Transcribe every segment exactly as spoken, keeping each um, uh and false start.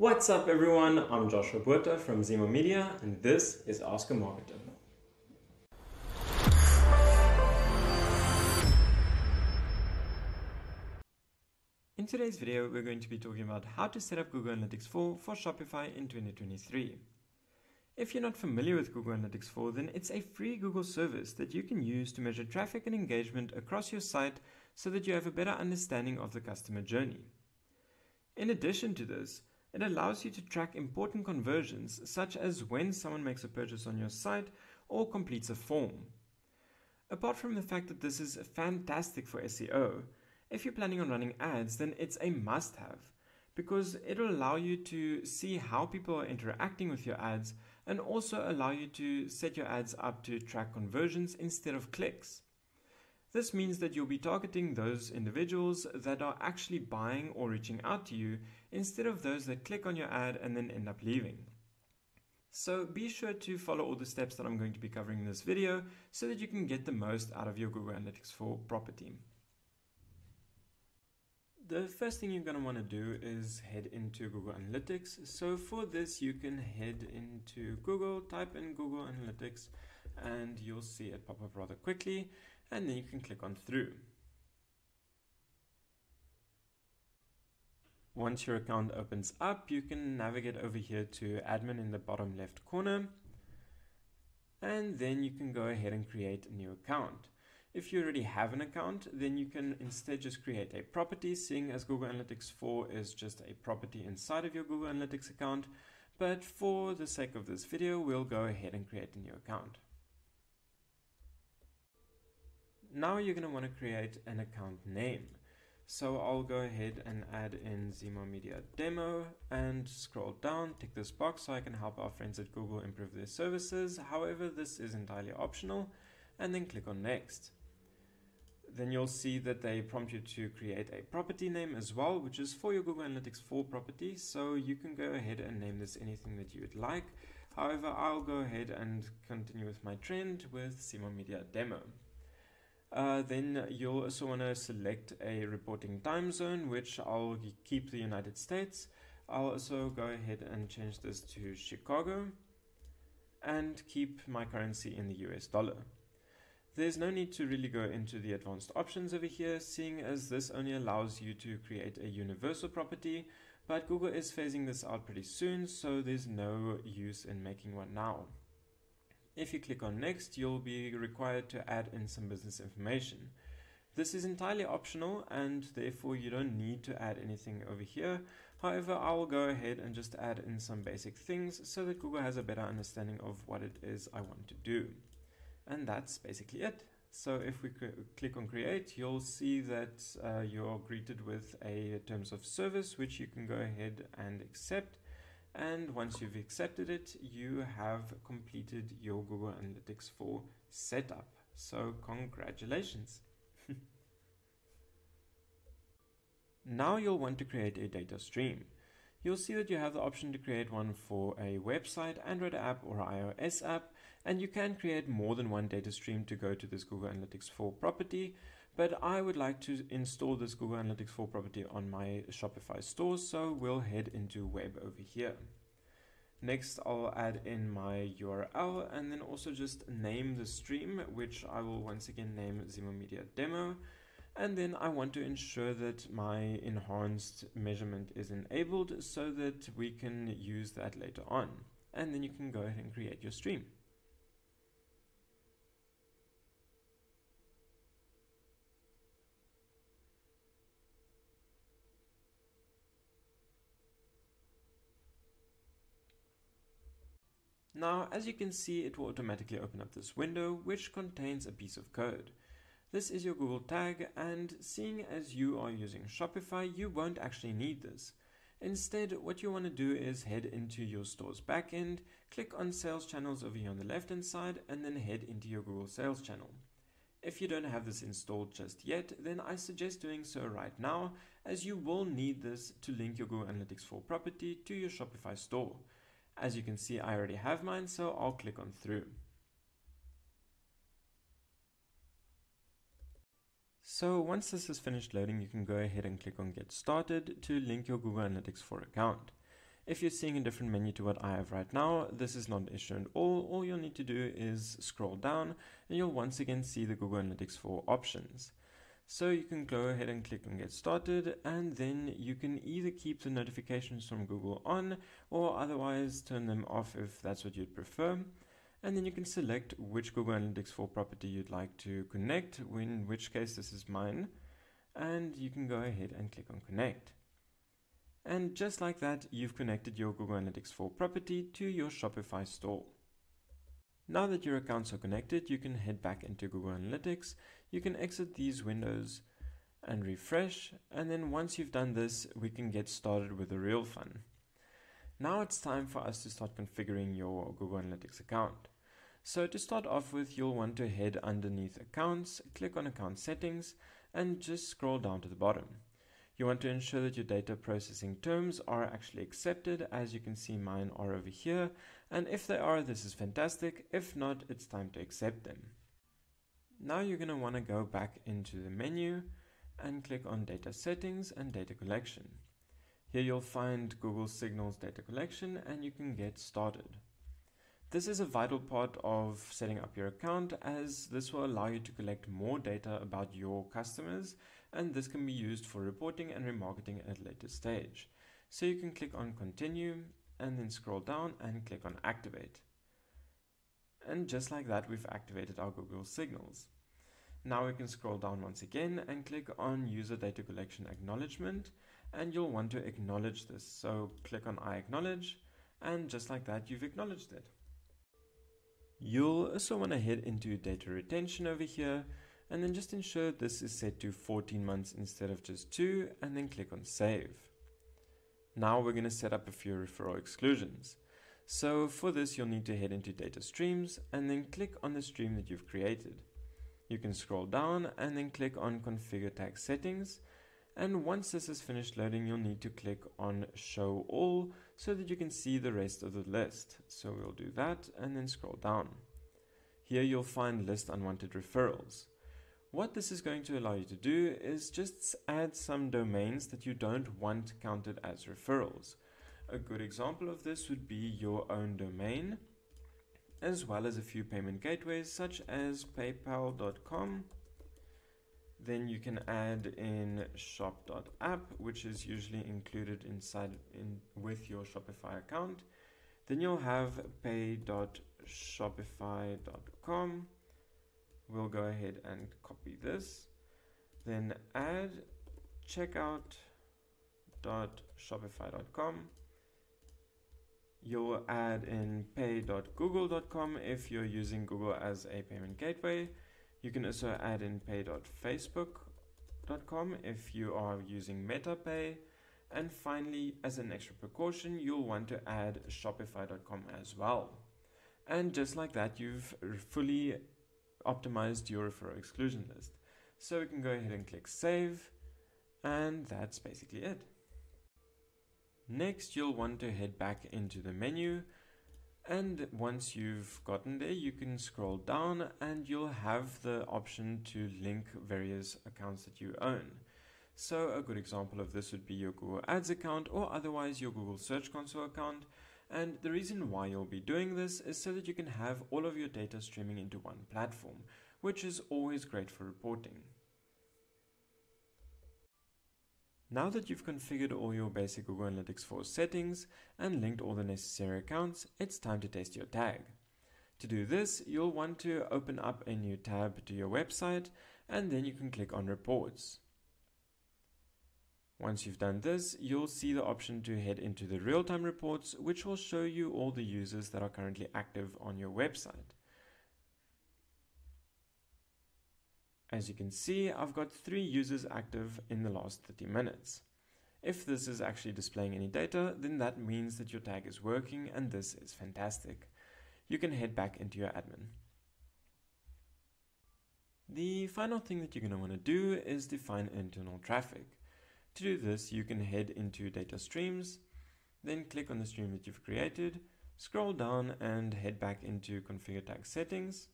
What's up everyone, I'm Joshua Botha from Zima Media and this is Ask a Marketer. In today's video, we're going to be talking about how to set up Google Analytics four for Shopify in twenty twenty-three. If you're not familiar with Google Analytics four, then it's a free Google service that you can use to measure traffic and engagement across your site so that you have a better understanding of the customer journey. In addition to this, it allows you to track important conversions, such as when someone makes a purchase on your site or completes a form. Apart from the fact that this is fantastic for S E O, if you're planning on running ads, then it's a must-have, because it'll allow you to see how people are interacting with your ads and also allow you to set your ads up to track conversions instead of clicks. This means that you'll be targeting those individuals that are actually buying or reaching out to you instead of those that click on your ad and then end up leaving. So be sure to follow all the steps that I'm going to be covering in this video so that you can get the most out of your Google Analytics four property. The first thing you're going to want to do is head into Google Analytics. So for this, you can head into Google, type in Google Analytics, and you'll see it pop up rather quickly. And then you can click on through. Once your account opens up, you can navigate over here to admin in the bottom left corner. And then you can go ahead and create a new account. If you already have an account, then you can instead just create a property, seeing as Google Analytics four is just a property inside of your Google Analytics account. But for the sake of this video, we'll go ahead and create a new account. Now you're going to want to create an account name. So I'll go ahead and add in Zima Media Demo and scroll down, tick this box so I can help our friends at Google improve their services. However, this is entirely optional, and then click on next. Then you'll see that they prompt you to create a property name as well, which is for your Google Analytics four property. So you can go ahead and name this anything that you would like. However, I'll go ahead and continue with my trend with Zima Media Demo. Uh, then you'll also want to select a reporting time zone, which I'll keep the United States. I'll also go ahead and change this to Chicago and keep my currency in the U S dollar. There's no need to really go into the advanced options over here, seeing as this only allows you to create a universal property, but Google is phasing this out pretty soon, so there's no use in making one now. If you click on next, you'll be required to add in some business information. This is entirely optional and therefore you don't need to add anything over here. However, I will go ahead and just add in some basic things so that Google has a better understanding of what it is I want to do. And that's basically it. So if we click on create, you'll see that uh, you're greeted with a terms of service, which you can go ahead and accept. And once you've accepted it, you have completed your Google Analytics four setup. So congratulations. Now you'll want to create a data stream. You'll see that you have the option to create one for a website, Android app or iOS app. And you can create more than one data stream to go to this Google Analytics four property. But I would like to install this Google Analytics four property on my Shopify store, so we'll head into web over here. Next, I'll add in my U R L and then also just name the stream, which I will once again name Zima Media Demo. And then I want to ensure that my enhanced measurement is enabled so that we can use that later on. And then you can go ahead and create your stream. Now, as you can see, it will automatically open up this window, which contains a piece of code. This is your Google tag, and seeing as you are using Shopify, you won't actually need this. Instead, what you want to do is head into your store's backend, click on sales channels over here on the left-hand side, and then head into your Google sales channel. If you don't have this installed just yet, then I suggest doing so right now, as you will need this to link your Google Analytics four property to your Shopify store. As you can see, I already have mine, so I'll click on through. So once this is finished loading, you can go ahead and click on Get Started to link your Google Analytics four account. If you're seeing a different menu to what I have right now, this is not an issue at all. All you'll need to do is scroll down and you'll once again see the Google Analytics four options. So you can go ahead and click on get started, and then you can either keep the notifications from Google on or otherwise turn them off if that's what you'd prefer. And then you can select which Google Analytics four property you'd like to connect, in which case this is mine, and you can go ahead and click on connect. And just like that, you've connected your Google Analytics four property to your Shopify store. Now that your accounts are connected, you can head back into Google Analytics. You can exit these windows and refresh. And then once you've done this, we can get started with the real fun. Now it's time for us to start configuring your Google Analytics account. So to start off with, you'll want to head underneath Accounts, click on Account Settings, and just scroll down to the bottom. You want to ensure that your data processing terms are actually accepted. As you can see, mine are over here. And if they are, this is fantastic. If not, it's time to accept them. Now you're going to want to go back into the menu and click on Data Settings and Data Collection. Here you'll find Google Signals Data Collection, and you can get started. This is a vital part of setting up your account, as this will allow you to collect more data about your customers, and this can be used for reporting and remarketing at a later stage. So you can click on continue and then scroll down and click on activate. And just like that, we've activated our Google Signals. Now we can scroll down once again and click on user data collection acknowledgement, and you'll want to acknowledge this. So click on I acknowledge, and just like that, you've acknowledged it. You'll also want to head into data retention over here, and then just ensure this is set to fourteen months instead of just two, and then click on save. Now we're going to set up a few referral exclusions. So for this, you'll need to head into data streams and then click on the stream that you've created. You can scroll down and then click on configure tag settings. And once this is finished loading, you'll need to click on show all so that you can see the rest of the list. So we'll do that and then scroll down. Here you'll find list unwanted referrals. What this is going to allow you to do is just add some domains that you don't want counted as referrals. A good example of this would be your own domain, as well as a few payment gateways such as PayPal dot com. Then you can add in shop dot app, which is usually included inside in with your Shopify account. Then you'll have pay dot shopify dot com. We'll go ahead and copy this. Then add checkout dot shopify dot com. You'll add in pay dot google dot com if you're using Google as a payment gateway. You can also add in pay dot facebook dot com if you are using MetaPay. And finally, as an extra precaution, you'll want to add shopify dot com as well. And just like that, you've fully optimized your referral exclusion list. So we can go ahead and click save. And that's basically it. Next, you'll want to head back into the menu. And once you've gotten there, you can scroll down and you'll have the option to link various accounts that you own. So a good example of this would be your Google Ads account or otherwise your Google Search Console account. And the reason why you'll be doing this is so that you can have all of your data streaming into one platform, which is always great for reporting. Now that you've configured all your basic Google Analytics four settings and linked all the necessary accounts, it's time to test your tag. To do this, you'll want to open up a new tab to your website, and then you can click on Reports. Once you've done this, you'll see the option to head into the real-time reports, which will show you all the users that are currently active on your website. As you can see, I've got three users active in the last thirty minutes. If this is actually displaying any data, then that means that your tag is working, and this is fantastic. You can head back into your admin. The final thing that you're going to want to do is define internal traffic. To do this, you can head into data streams, then click on the stream that you've created, scroll down and head back into configure tag settings.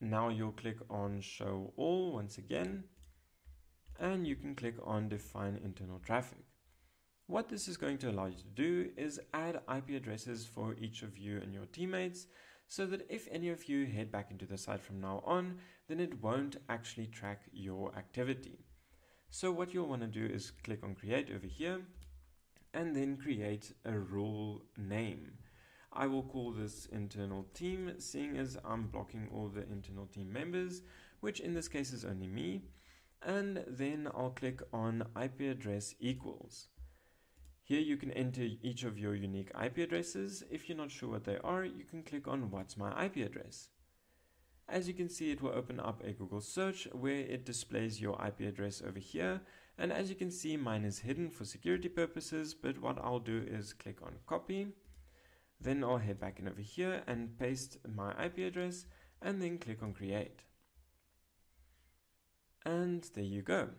Now you'll click on show all once again, and you can click on define internal traffic. What this is going to allow you to do is add I P addresses for each of you and your teammates, so that if any of you head back into the site from now on, then it won't actually track your activity. So what you'll want to do is click on create over here and then create a role name. I will call this internal team, seeing as I'm blocking all the internal team members, which in this case is only me. And then I'll click on I P address equals. Here you can enter each of your unique I P addresses. If you're not sure what they are, you can click on What's My I P Address. As you can see, it will open up a Google search where it displays your I P address over here. And as you can see, mine is hidden for security purposes, but what I'll do is click on Copy. Then I'll head back in over here and paste my I P address and then click on Create. And there you go.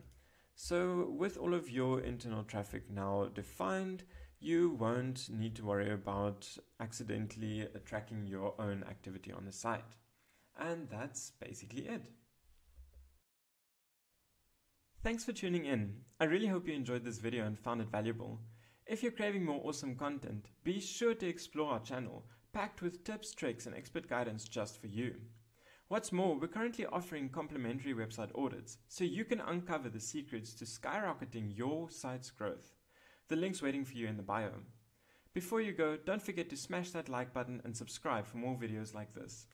So with all of your internal traffic now defined, you won't need to worry about accidentally tracking your own activity on the site. And that's basically it. Thanks for tuning in. I really hope you enjoyed this video and found it valuable. If you're craving more awesome content, be sure to explore our channel, packed with tips, tricks, and expert guidance just for you. What's more, we're currently offering complimentary website audits, so you can uncover the secrets to skyrocketing your site's growth. The link's waiting for you in the bio. Before you go, don't forget to smash that like button and subscribe for more videos like this.